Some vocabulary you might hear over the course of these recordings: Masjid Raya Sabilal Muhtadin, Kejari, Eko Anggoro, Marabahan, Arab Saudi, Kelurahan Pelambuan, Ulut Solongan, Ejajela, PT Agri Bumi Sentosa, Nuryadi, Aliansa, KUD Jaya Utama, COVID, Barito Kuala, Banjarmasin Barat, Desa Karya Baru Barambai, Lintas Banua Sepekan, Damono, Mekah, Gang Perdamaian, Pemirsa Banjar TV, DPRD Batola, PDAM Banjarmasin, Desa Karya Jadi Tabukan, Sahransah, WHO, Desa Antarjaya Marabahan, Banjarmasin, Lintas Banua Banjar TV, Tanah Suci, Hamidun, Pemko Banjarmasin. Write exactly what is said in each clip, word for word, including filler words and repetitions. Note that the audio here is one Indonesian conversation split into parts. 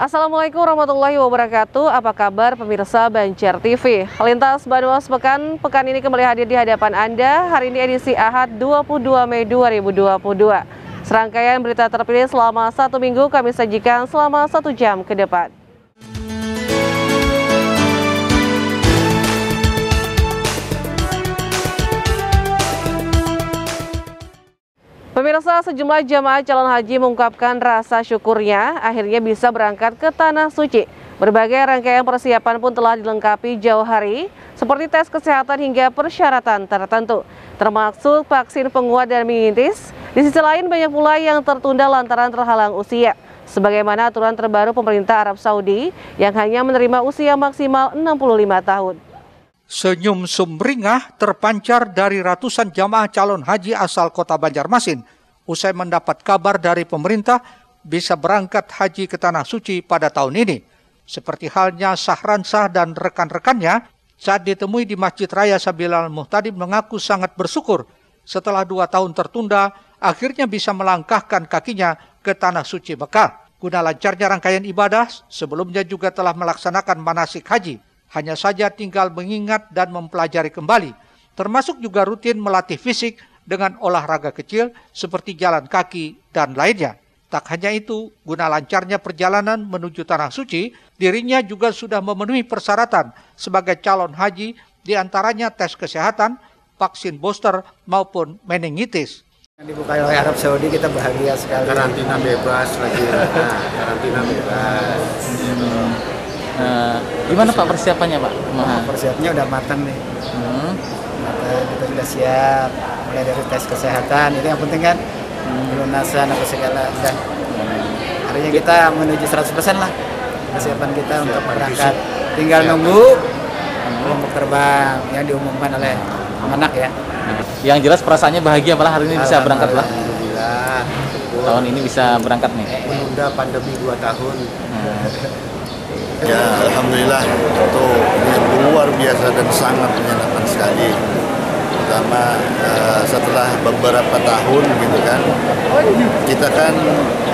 Assalamualaikum warahmatullahi wabarakatuh. Apa kabar pemirsa Banjar T V? Lintas Banua Sepekan pekan ini kembali hadir di hadapan Anda. Hari ini edisi Ahad dua puluh dua Mei dua ribu dua puluh dua. Serangkaian berita terpilih selama satu minggu kami sajikan selama satu jam ke depan. Pemirsa, sejumlah jamaah calon haji mengungkapkan rasa syukurnya akhirnya bisa berangkat ke Tanah Suci. Berbagai rangkaian persiapan pun telah dilengkapi jauh hari, seperti tes kesehatan hingga persyaratan tertentu, termasuk vaksin penguat dan meningitis. Di sisi lain, banyak pula yang tertunda lantaran terhalang usia, sebagaimana aturan terbaru pemerintah Arab Saudi yang hanya menerima usia maksimal enam puluh lima tahun. Senyum sumringah terpancar dari ratusan jamaah calon haji asal kota Banjarmasin usai mendapat kabar dari pemerintah bisa berangkat haji ke Tanah Suci pada tahun ini. Seperti halnya Sahransah dan rekan-rekannya saat ditemui di Masjid Raya Sabilal Muhtadin mengaku sangat bersyukur setelah dua tahun tertunda akhirnya bisa melangkahkan kakinya ke Tanah Suci Mekah. Guna lancarnya rangkaian ibadah, sebelumnya juga telah melaksanakan manasik haji. Hanya saja tinggal mengingat dan mempelajari kembali, termasuk juga rutin melatih fisik dengan olahraga kecil seperti jalan kaki dan lainnya. Tak hanya itu, guna lancarnya perjalanan menuju Tanah Suci, dirinya juga sudah memenuhi persyaratan sebagai calon haji, diantaranya tes kesehatan, vaksin booster maupun meningitis. Dibuka oleh Arab Saudi, kita bahagia sekali. Karantina bebas lagi, karantina bebas. Nah, gimana Pak persiapannya Pak? Nah, persiapannya udah matang nih, hmm. matang, kita sudah siap, mulai dari tes kesehatan, itu yang penting kan, pelunasan hmm. apa segala, dan harinya kita menuju seratus persen lah, persiapan kita siap untuk berangkat, tinggal siap. nunggu kelompok terbang yang diumumkan oleh Kemenag ya. Yang jelas perasaannya bahagia malah hari ini bisa berangkat lah. Alhamdulillah. Tahun ini bisa berangkat nih. Menunda pandemi dua tahun. Hmm. Ya, alhamdulillah itu luar biasa dan sangat menyenangkan sekali. Pertama uh, setelah beberapa tahun gitu kan, kita kan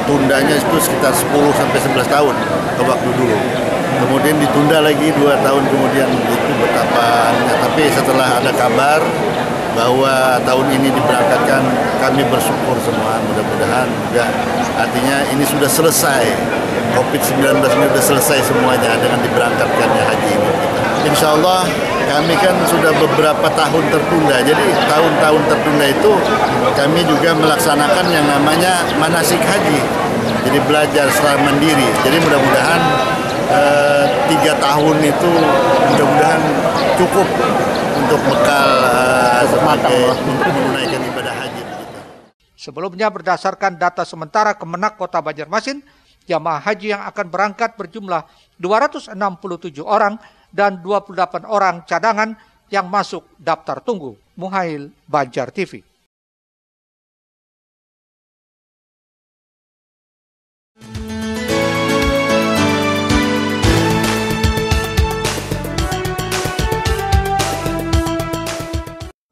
tundanya itu sekitar sepuluh sampai sebelas tahun ke waktu dulu. Kemudian ditunda lagi dua tahun kemudian, itu betapa. Nah, tapi setelah ada kabar bahwa tahun ini diberangkatkan, kami bersyukur semua, mudah-mudahan sudah, artinya ini sudah selesai, COVID sembilan belas ini sudah selesai semuanya dengan diberangkatkannya haji ini. Insya Allah kami kan sudah beberapa tahun tertunda, jadi tahun-tahun tertunda itu kami juga melaksanakan yang namanya manasik haji, jadi belajar secara mandiri. Jadi mudah-mudahan eh, tiga tahun itu mudah-mudahan cukup untuk bekal uh, sebagai untuk menunaikan ibadah haji. Sebelumnya berdasarkan data sementara Kemenag Kota Banjarmasin, jamaah haji yang akan berangkat berjumlah dua ratus enam puluh tujuh orang dan dua puluh delapan orang cadangan yang masuk daftar tunggu. Muhail, Banjar T V.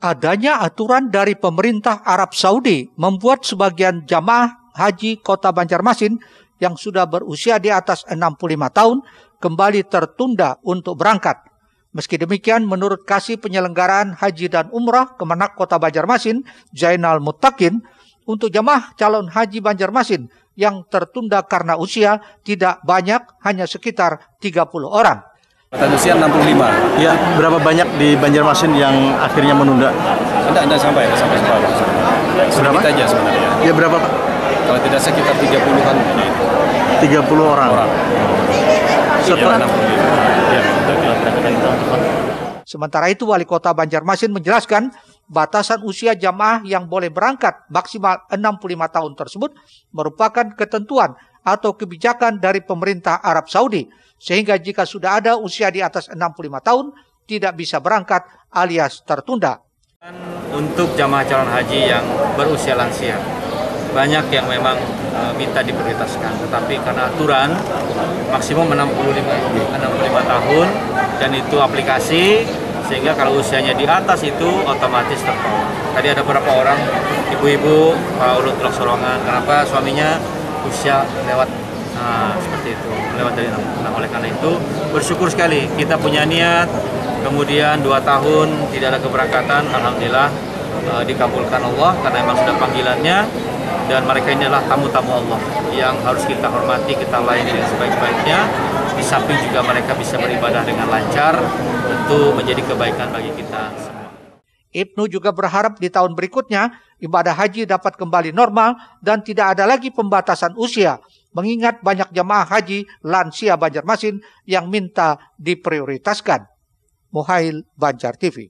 Adanya aturan dari pemerintah Arab Saudi membuat sebagian jamaah haji kota Banjarmasin yang sudah berusia di atas enam puluh lima tahun kembali tertunda untuk berangkat. Meski demikian, menurut Kasih Penyelenggaraan Haji dan Umrah Kemenag Kota Banjarmasin, Zainal Muttaqin, untuk jamaah calon haji Banjarmasin yang tertunda karena usia tidak banyak, hanya sekitar tiga puluh orang. Usia enam puluh lima. Ya, berapa banyak di Banjarmasin yang akhirnya menunda? Tidak, tidak sampai, tidak sampai separuh. Berapa? Sedikit aja sebenarnya. Ya berapa Pak? Kalau tidak sekitar tiga puluhan. tiga puluh orang. orang. Setelah ya, sementara itu Wali Kota Banjarmasin menjelaskan batasan usia jamaah yang boleh berangkat maksimal enam puluh lima tahun tersebut merupakan ketentuan atau kebijakan dari pemerintah Arab Saudi. Sehingga jika sudah ada usia di atas enam puluh lima tahun, tidak bisa berangkat alias tertunda. Untuk jamaah calon haji yang berusia lansia, banyak yang memang e, minta diprioritaskan. Tetapi karena aturan maksimum enam puluh lima tahun, dan itu aplikasi, sehingga kalau usianya di atas itu otomatis tertunda. Tadi ada beberapa orang, ibu-ibu, Pak Ulut Solongan, kenapa suaminya usia lewat Nah, seperti itu, lewat dari enam. Nah, oleh karena itu bersyukur sekali kita punya niat, kemudian dua tahun tidak ada keberangkatan, alhamdulillah eh, dikabulkan Allah karena memang sudah panggilannya, dan mereka inilah tamu-tamu Allah yang harus kita hormati, kita layani sebaik-baiknya. Di samping juga mereka bisa beribadah dengan lancar, tentu menjadi kebaikan bagi kita semua. Ibnu juga berharap di tahun berikutnya ibadah haji dapat kembali normal dan tidak ada lagi pembatasan usia, mengingat banyak jemaah haji lansia Banjarmasin yang minta diprioritaskan. Muhail, Banjar T V.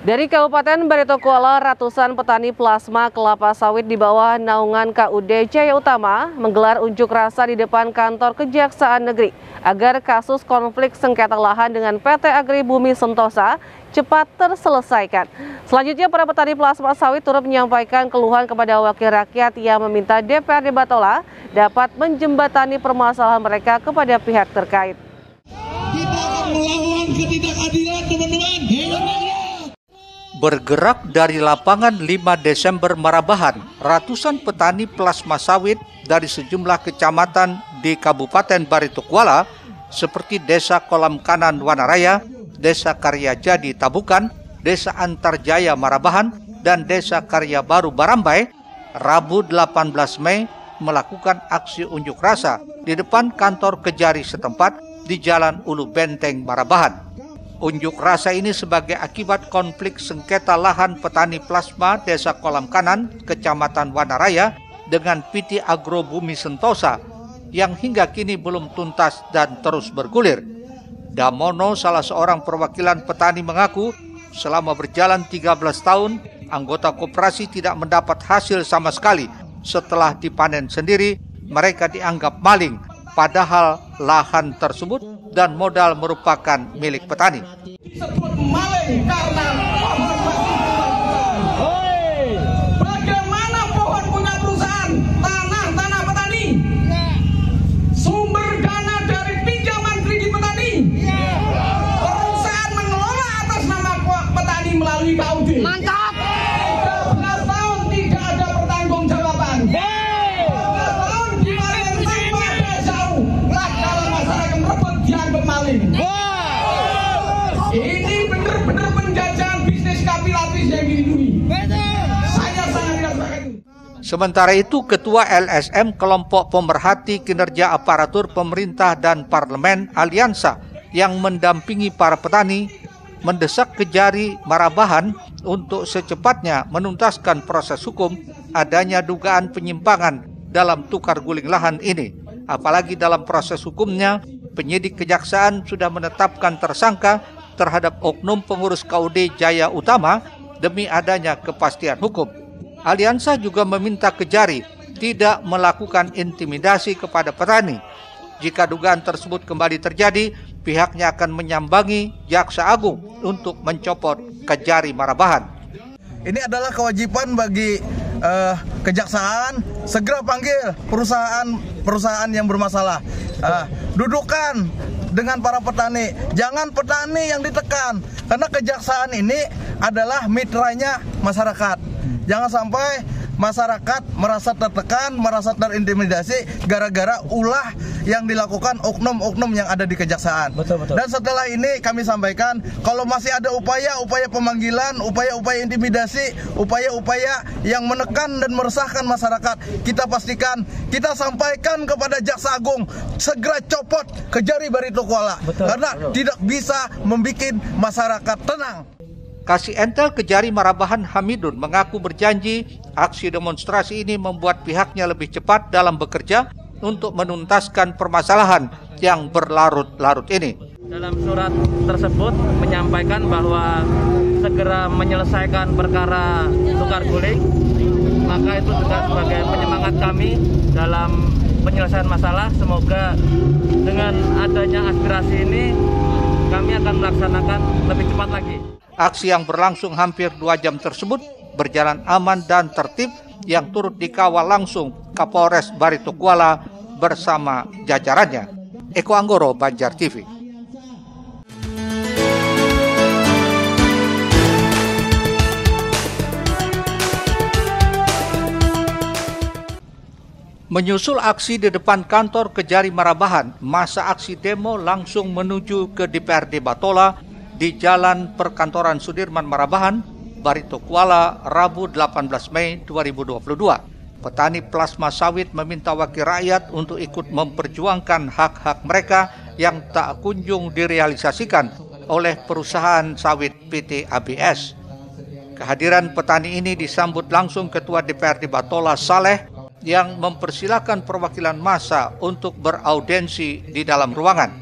Dari Kabupaten Barito Kuala, ratusan petani plasma kelapa sawit di bawah naungan K U D Jaya Utama menggelar unjuk rasa di depan kantor Kejaksaan Negeri agar kasus konflik sengketa lahan dengan P T Agri Bumi Sentosa cepat terselesaikan. Selanjutnya para petani plasma sawit turut menyampaikan keluhan kepada wakil rakyat yang meminta D P R D Batola dapat menjembatani permasalahan mereka kepada pihak terkait. Kita akan melawan ketidakadilan, teman-teman. Bergerak dari lapangan lima Desember Marabahan, ratusan petani plasma sawit dari sejumlah kecamatan di Kabupaten Barito Kuala seperti Desa Kolam Kanan Wanaraya, Desa Karya Jadi Tabukan, Desa Antarjaya Marabahan, dan Desa Karya Baru Barambai, Rabu delapan belas Mei melakukan aksi unjuk rasa di depan kantor Kejari setempat di Jalan Ulu Benteng Marabahan. Unjuk rasa ini sebagai akibat konflik sengketa lahan petani plasma Desa Kolam Kanan, Kecamatan Wanaraya dengan P T Agri Bumi Sentosa yang hingga kini belum tuntas dan terus bergulir. Damono, salah seorang perwakilan petani, mengaku selama berjalan tiga belas tahun, anggota koperasi tidak mendapat hasil sama sekali. Setelah dipanen sendiri, mereka dianggap maling, padahal lahan tersebut dan modal merupakan milik petani. Bagaimana pohon punya perusahaan, tanah-tanah petani, sumber dana dari pinjaman kredit petani, perusahaan mengelola atas nama petani melalui K U D. Mantap. tiga belas tahun tidak ada pertanggung jawaban. Ini benar-benar penjajahan bisnis kaki lapis yang dilindungi. Saya sangat tidak suka itu. Sementara itu, Ketua L S M Kelompok Pemerhati Kinerja Aparatur Pemerintah dan Parlemen Aliansa yang mendampingi para petani mendesak Kejari Marabahan untuk secepatnya menuntaskan proses hukum adanya dugaan penyimpangan dalam tukar guling lahan ini. Apalagi dalam proses hukumnya, penyidik kejaksaan sudah menetapkan tersangka terhadap oknum pengurus K U D Jaya Utama demi adanya kepastian hukum. Aliansa juga meminta Kejari tidak melakukan intimidasi kepada petani. Jika dugaan tersebut kembali terjadi, pihaknya akan menyambangi Jaksa Agung untuk mencopot Kejari Marabahan. Ini adalah kewajiban bagi uh, kejaksaan segera panggil perusahaan-perusahaan yang bermasalah. Uh, dudukan dengan para petani, jangan petani yang ditekan, karena kejaksaan ini adalah mitranya masyarakat. Jangan sampai masyarakat merasa tertekan, merasa terintimidasi gara-gara ulah yang dilakukan oknum-oknum yang ada di kejaksaan. Betul, betul. Dan setelah ini kami sampaikan, kalau masih ada upaya-upaya pemanggilan, upaya-upaya intimidasi, upaya-upaya yang menekan dan meresahkan masyarakat, kita pastikan, kita sampaikan kepada Jaksa Agung, segera copot Kejari Barito Kuala. Betul, karena betul. Tidak bisa membuat masyarakat tenang. Kasih Entel Kejari Marabahan Hamidun mengaku berjanji aksi demonstrasi ini membuat pihaknya lebih cepat dalam bekerja untuk menuntaskan permasalahan yang berlarut-larut ini. Dalam surat tersebut menyampaikan bahwa segera menyelesaikan perkara tukar guling, maka itu juga sebagai penyemangat kami dalam penyelesaian masalah. Semoga dengan adanya aspirasi ini kami akan melaksanakan lebih cepat lagi. Aksi yang berlangsung hampir dua jam tersebut berjalan aman dan tertib yang turut dikawal langsung Kapolres Barito Kuala bersama jajarannya. Eko Anggoro, Banjar T V. Menyusul aksi di depan kantor Kejari Marabahan, masa aksi demo langsung menuju ke D P R D Batola di Jalan Perkantoran Sudirman Marabahan, Barito Kuala, Rabu delapan belas Mei dua ribu dua puluh dua. Petani plasma sawit meminta wakil rakyat untuk ikut memperjuangkan hak-hak mereka yang tak kunjung direalisasikan oleh perusahaan sawit P T A B S. Kehadiran petani ini disambut langsung Ketua D P R D Batola Saleh yang mempersilahkan perwakilan massa untuk beraudensi di dalam ruangan.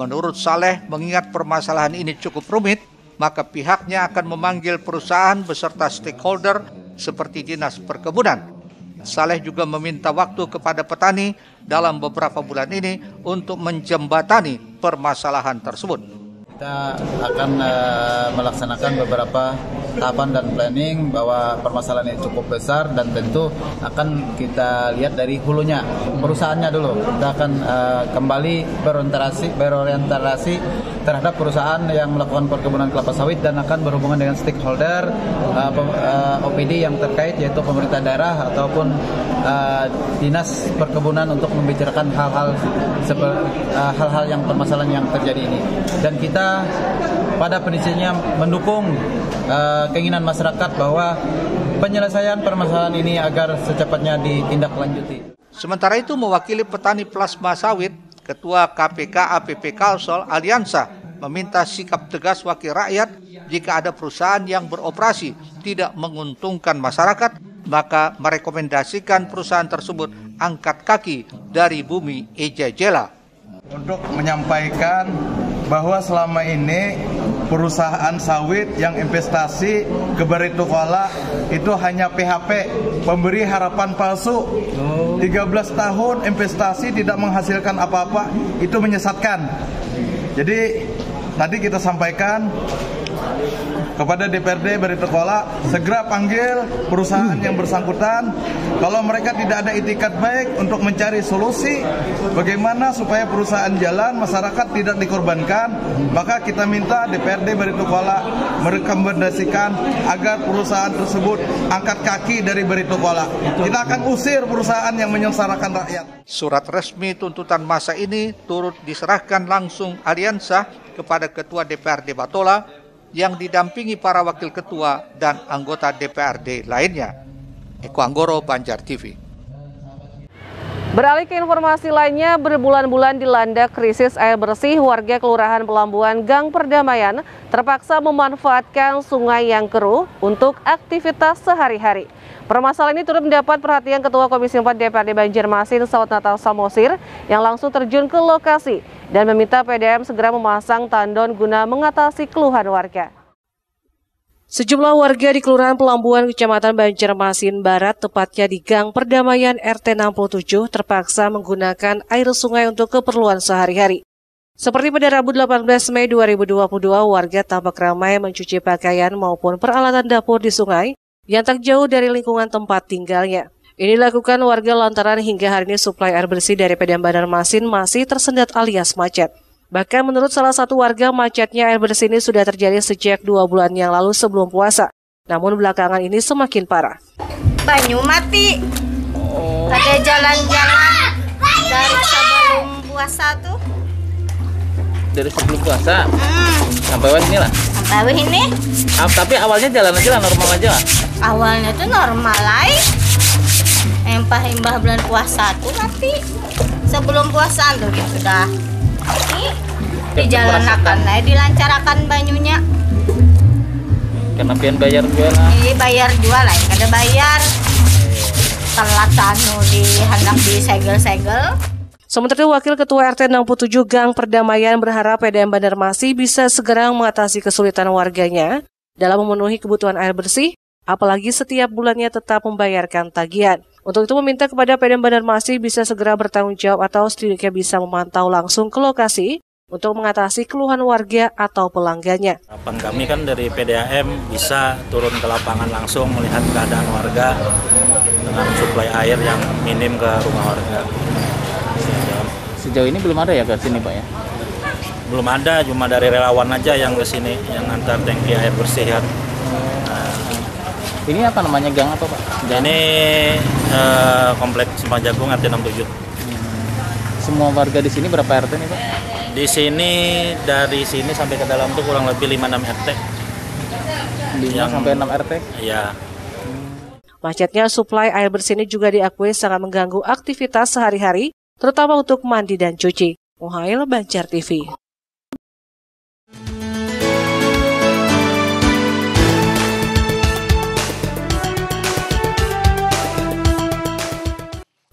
Menurut Saleh, mengingat permasalahan ini cukup rumit, maka pihaknya akan memanggil perusahaan beserta stakeholder seperti Dinas Perkebunan. Saleh juga meminta waktu kepada petani dalam beberapa bulan ini untuk menjembatani permasalahan tersebut. Kita akan uh, melaksanakan beberapa tahapan dan planning bahwa permasalahan ini cukup besar dan tentu akan kita lihat dari hulunya, perusahaannya dulu. Kita akan uh, kembali berorientasi, berorientasi terhadap perusahaan yang melakukan perkebunan kelapa sawit dan akan berhubungan dengan stakeholder uh, uh, O P D yang terkait, yaitu pemerintah daerah ataupun uh, dinas perkebunan untuk membicarakan hal-hal uh, hal-hal yang permasalahan yang terjadi ini. Dan kita pada prinsipnya mendukung uh, keinginan masyarakat bahwa penyelesaian permasalahan ini agar secepatnya ditindaklanjuti. Sementara itu, mewakili petani plasma sawit, Ketua K P K A P P Kalsol Aliansa meminta sikap tegas wakil rakyat. Jika ada perusahaan yang beroperasi tidak menguntungkan masyarakat, maka merekomendasikan perusahaan tersebut angkat kaki dari bumi Ejajela. Untuk menyampaikan bahwa selama ini perusahaan sawit yang investasi ke Barito Kuala itu hanya P H P, pemberi harapan palsu. Tiga belas tahun investasi tidak menghasilkan apa-apa, itu menyesatkan. Jadi tadi kita sampaikan kepada D P R D Barito Kuala, segera panggil perusahaan yang bersangkutan. Kalau mereka tidak ada itikat baik untuk mencari solusi bagaimana supaya perusahaan jalan, masyarakat tidak dikorbankan, maka kita minta D P R D Barito Kuala merekomendasikan agar perusahaan tersebut angkat kaki dari Barito Kuala. Kita akan usir perusahaan yang menyengsarakan rakyat. Surat resmi tuntutan masa ini turut diserahkan langsung Aliansa kepada Ketua D P R D Batola yang didampingi para wakil ketua dan anggota D P R D lainnya. Eko Anggoro, Banjar T V. Beralih ke informasi lainnya, berbulan-bulan dilanda krisis air bersih, warga Kelurahan Pelambuan, Gang Perdamaian terpaksa memanfaatkan sungai yang keruh untuk aktivitas sehari-hari. Permasalahan ini turut mendapat perhatian Ketua Komisi empat D P R D Banjarmasin, Saut Nathan Samosir, yang langsung terjun ke lokasi dan meminta P D A M segera memasang tandon guna mengatasi keluhan warga. Sejumlah warga di Kelurahan Pelambuan, Kecamatan Banjarmasin Barat, tepatnya di Gang Perdamaian R T enam puluh tujuh, terpaksa menggunakan air sungai untuk keperluan sehari-hari. Seperti pada Rabu delapan belas Mei dua ribu dua puluh dua, warga tampak ramai mencuci pakaian maupun peralatan dapur di sungai yang tak jauh dari lingkungan tempat tinggalnya. Ini dilakukan warga lantaran hingga hari ini suplai air bersih dari P D A M Banjarmasin masih tersendat alias macet. Bahkan menurut salah satu warga, macetnya air bersih ini sudah terjadi sejak dua bulan yang lalu sebelum puasa. Namun belakangan ini semakin parah. Banyu mati. Ada jalan-jalan dari sebelum puasa tuh. Dari sebelum puasa? Hmm. Sampai awal inilah? Sampai awal ini. Tapi awalnya jalan aja lah, normal aja lah? Awalnya tuh normal lah. Empah-empah bulan puasa tuh mati. Sebelum puasa tuh gitu dah. Ini dijalankan lah, dilancarkan banyunya. Karena pian bayar jual lah. Iya bayar jual lah, kada bayar. Telat anu di hendak disegel-segel. Sementara itu, Wakil Ketua R T enam puluh tujuh Gang Perdamaian berharap P D A M Banjarmasin bisa segera mengatasi kesulitan warganya dalam memenuhi kebutuhan air bersih, apalagi setiap bulannya tetap membayarkan tagihan. Untuk itu meminta kepada P D A M Banjarmasin bisa segera bertanggung jawab atau setidaknya bisa memantau langsung ke lokasi untuk mengatasi keluhan warga atau pelanggannya. Harapan kami kan dari P D A M bisa turun ke lapangan langsung melihat keadaan warga dengan suplai air yang minim ke rumah warga. Sejauh ini belum ada ya ke sini Pak ya? Belum ada, cuma dari relawan aja yang ke sini, yang antar tangki air bersih ya. Ini apa namanya gang apa Pak? Gang. Ini eh, kompleks Simpang Jagung R T enam puluh tujuh. Hmm. Semua warga di sini berapa R T nih Pak? Di sini dari sini sampai ke dalam tuh kurang lebih lima enam R T. lima sampai enam R T? Iya. Macetnya suplai air bersih ini juga diakui sangat mengganggu aktivitas sehari-hari, terutama untuk mandi dan cuci. Muhail, Banjar T V.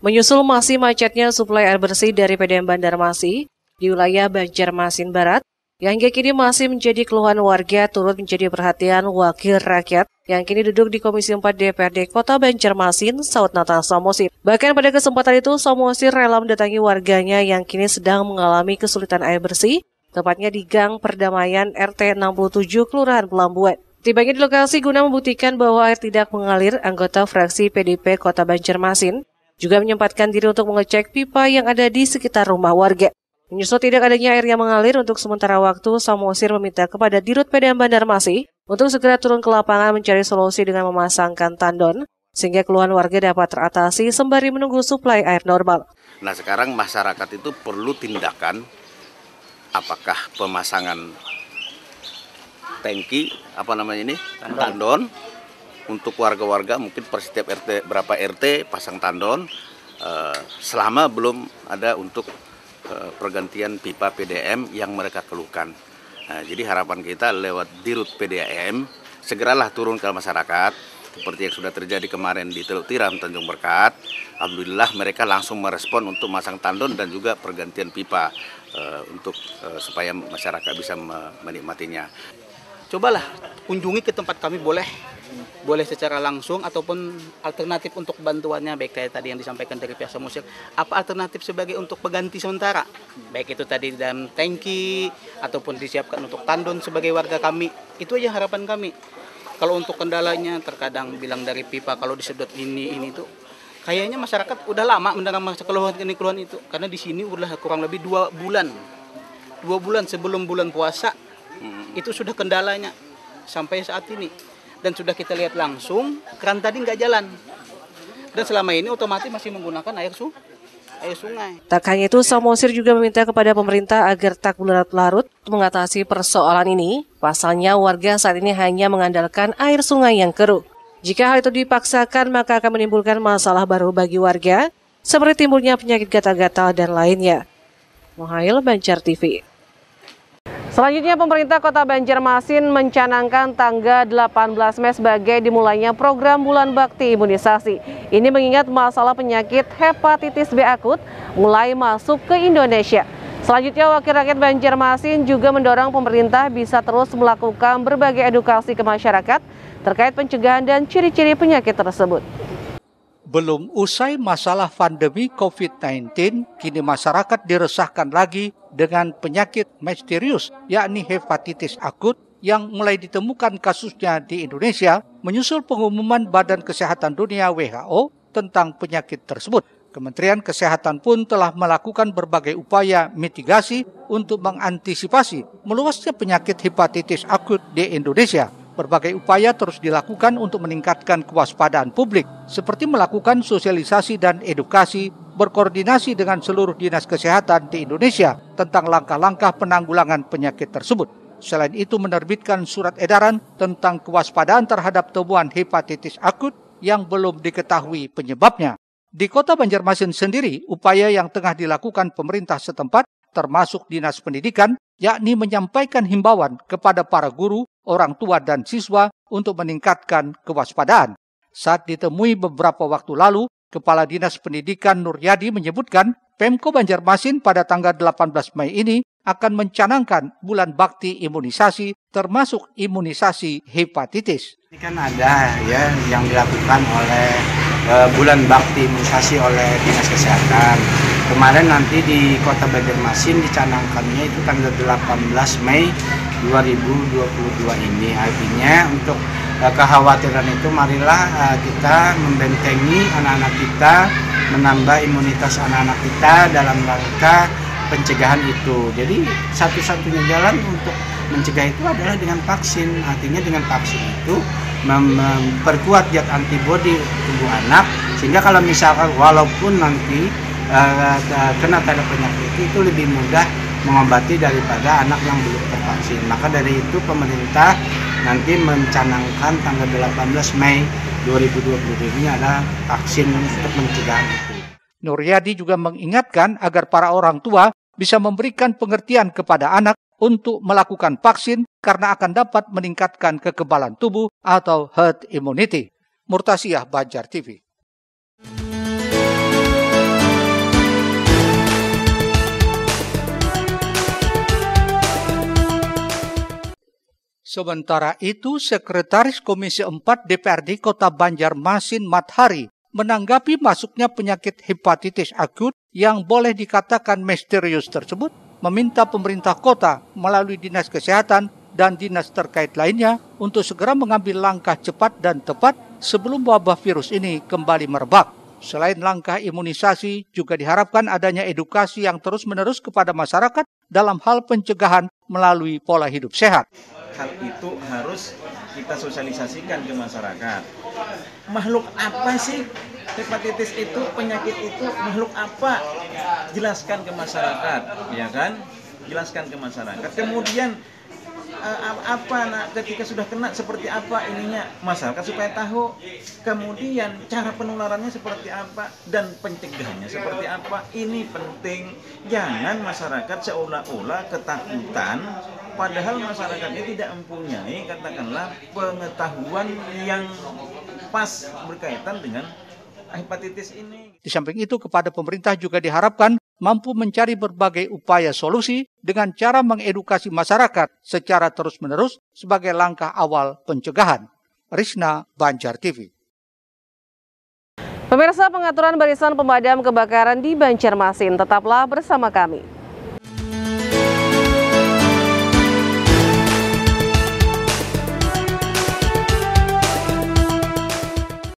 Menyusul masih macetnya suplai air bersih dari P D A M Banjarmasin di wilayah Banjarmasin Barat, yang kini masih menjadi keluhan warga turut menjadi perhatian wakil rakyat yang kini duduk di Komisi empat D P R D Kota Banjarmasin, Saut Nathan Samosir. Bahkan pada kesempatan itu, Samosir rela mendatangi warganya yang kini sedang mengalami kesulitan air bersih, tepatnya di Gang Perdamaian R T enam puluh tujuh Kelurahan Pelambuan. Tibanya di lokasi guna membuktikan bahwa air tidak mengalir, anggota fraksi P D P Kota Banjarmasin juga menyempatkan diri untuk mengecek pipa yang ada di sekitar rumah warga. Menyusul tidak adanya air yang mengalir untuk sementara waktu, Samosir meminta kepada Dirut P D A M Banjarmasin untuk segera turun ke lapangan mencari solusi dengan memasangkan tandon, sehingga keluhan warga dapat teratasi sembari menunggu suplai air normal. Nah sekarang masyarakat itu perlu tindakan, apakah pemasangan tangki, apa namanya ini, tandon, tandon untuk warga-warga mungkin per setiap R T, berapa R T pasang tandon, eh, selama belum ada untuk pergantian pipa P D A M yang mereka keluhkan. Nah, jadi harapan kita lewat Dirut P D A M segeralah turun ke masyarakat seperti yang sudah terjadi kemarin di Teluk Tiram Tanjung Berkat. Alhamdulillah mereka langsung merespon untuk masang tandon dan juga pergantian pipa uh, untuk uh, supaya masyarakat bisa menikmatinya. Cobalah kunjungi ke tempat kami, boleh boleh secara langsung ataupun alternatif untuk bantuannya, baik kayak tadi yang disampaikan dari pihak Samosir, apa alternatif sebagai untuk pengganti sementara, baik itu tadi dalam tangki ataupun disiapkan untuk tandon sebagai warga kami. Itu aja harapan kami. Kalau untuk kendalanya terkadang bilang dari pipa kalau disedot ini ini tuh kayaknya masyarakat udah lama mendengar keluhan keluhan itu, karena di sini udah kurang lebih dua bulan dua bulan sebelum bulan puasa itu sudah kendalanya sampai saat ini. Dan sudah kita lihat langsung, keran tadi nggak jalan. Dan selama ini otomatis masih menggunakan air, su air sungai. Tak hanya itu, Samosir juga meminta kepada pemerintah agar tak berlarut-larut mengatasi persoalan ini. Pasalnya warga saat ini hanya mengandalkan air sungai yang keruh. Jika hal itu dipaksakan, maka akan menimbulkan masalah baru bagi warga, seperti timbulnya penyakit gatal-gatal dan lainnya. Muhail, Banjar T V. Selanjutnya, pemerintah Kota Banjarmasin mencanangkan tanggal delapan belas Mei sebagai dimulainya program bulan bakti imunisasi. Ini mengingat masalah penyakit hepatitis B akut mulai masuk ke Indonesia. Selanjutnya, wakil rakyat Banjarmasin juga mendorong pemerintah bisa terus melakukan berbagai edukasi ke masyarakat terkait pencegahan dan ciri-ciri penyakit tersebut. Belum usai masalah pandemi COVID sembilan belas, kini masyarakat diresahkan lagi dengan penyakit misterius yakni hepatitis akut yang mulai ditemukan kasusnya di Indonesia menyusul pengumuman Badan Kesehatan Dunia W H O tentang penyakit tersebut. Kementerian Kesehatan pun telah melakukan berbagai upaya mitigasi untuk mengantisipasi meluasnya penyakit hepatitis akut di Indonesia. Berbagai upaya terus dilakukan untuk meningkatkan kewaspadaan publik, seperti melakukan sosialisasi dan edukasi, berkoordinasi dengan seluruh dinas kesehatan di Indonesia tentang langkah-langkah penanggulangan penyakit tersebut. Selain itu menerbitkan surat edaran tentang kewaspadaan terhadap temuan hepatitis akut yang belum diketahui penyebabnya. Di Kota Banjarmasin sendiri, upaya yang tengah dilakukan pemerintah setempat termasuk dinas pendidikan, yakni menyampaikan himbauan kepada para guru, orang tua dan siswa untuk meningkatkan kewaspadaan. Saat ditemui beberapa waktu lalu, Kepala Dinas Pendidikan Nuryadi menyebutkan Pemko Banjarmasin pada tanggal delapan belas Mei ini akan mencanangkan bulan bakti imunisasi termasuk imunisasi hepatitis. Ini kan ada ya yang dilakukan oleh e, bulan bakti imunisasi oleh Dinas Kesehatan. Kemarin nanti di Kota Banjarmasin dicanangkannya itu tanggal delapan belas Mei dua ribu dua puluh dua ini. Artinya untuk uh, kekhawatiran itu marilah uh, kita membentengi anak-anak kita, menambah imunitas anak-anak kita dalam rangka pencegahan itu. Jadi satu-satunya jalan untuk mencegah itu adalah dengan vaksin. Artinya dengan vaksin itu memperkuat zat antibodi tubuh anak, sehingga kalau misalkan walaupun nanti uh, kena terhadap penyakit itu lebih mudah mengobati daripada anak yang belum tervaksin. Maka dari itu pemerintah nanti mencanangkan tanggal delapan belas Mei dua ribu dua puluh ini adalah vaksin untuk mencegah itu. Nuryadi juga mengingatkan agar para orang tua bisa memberikan pengertian kepada anak untuk melakukan vaksin karena akan dapat meningkatkan kekebalan tubuh atau herd immunity. Murtasiah, Banjar T V. Sementara itu, Sekretaris Komisi empat D P R D Kota Banjarmasin Mathari menanggapi masuknya penyakit hepatitis akut yang boleh dikatakan misterius tersebut, meminta pemerintah kota melalui Dinas Kesehatan dan dinas terkait lainnya untuk segera mengambil langkah cepat dan tepat sebelum wabah virus ini kembali merebak. Selain langkah imunisasi, juga diharapkan adanya edukasi yang terus-menerus kepada masyarakat dalam hal pencegahan melalui pola hidup sehat. Hal itu harus kita sosialisasikan ke masyarakat. Makhluk apa sih hepatitis itu, penyakit itu, makhluk apa? Jelaskan ke masyarakat, ya kan? Jelaskan ke masyarakat. Kemudian apa, nah, ketika sudah kena seperti apa ininya, masyarakat supaya tahu. Kemudian cara penularannya seperti apa dan pencegahannya seperti apa. Ini penting. Jangan masyarakat seolah-olah ketakutan, padahal masyarakatnya tidak mempunyai, katakanlah, pengetahuan yang pas berkaitan dengan hepatitis ini. Di samping itu, kepada pemerintah juga diharapkan mampu mencari berbagai upaya solusi dengan cara mengedukasi masyarakat secara terus-menerus sebagai langkah awal pencegahan. Risna, Banjar T V. Pemirsa, pengaturan barisan pemadam kebakaran di Banjarmasin, tetaplah bersama kami.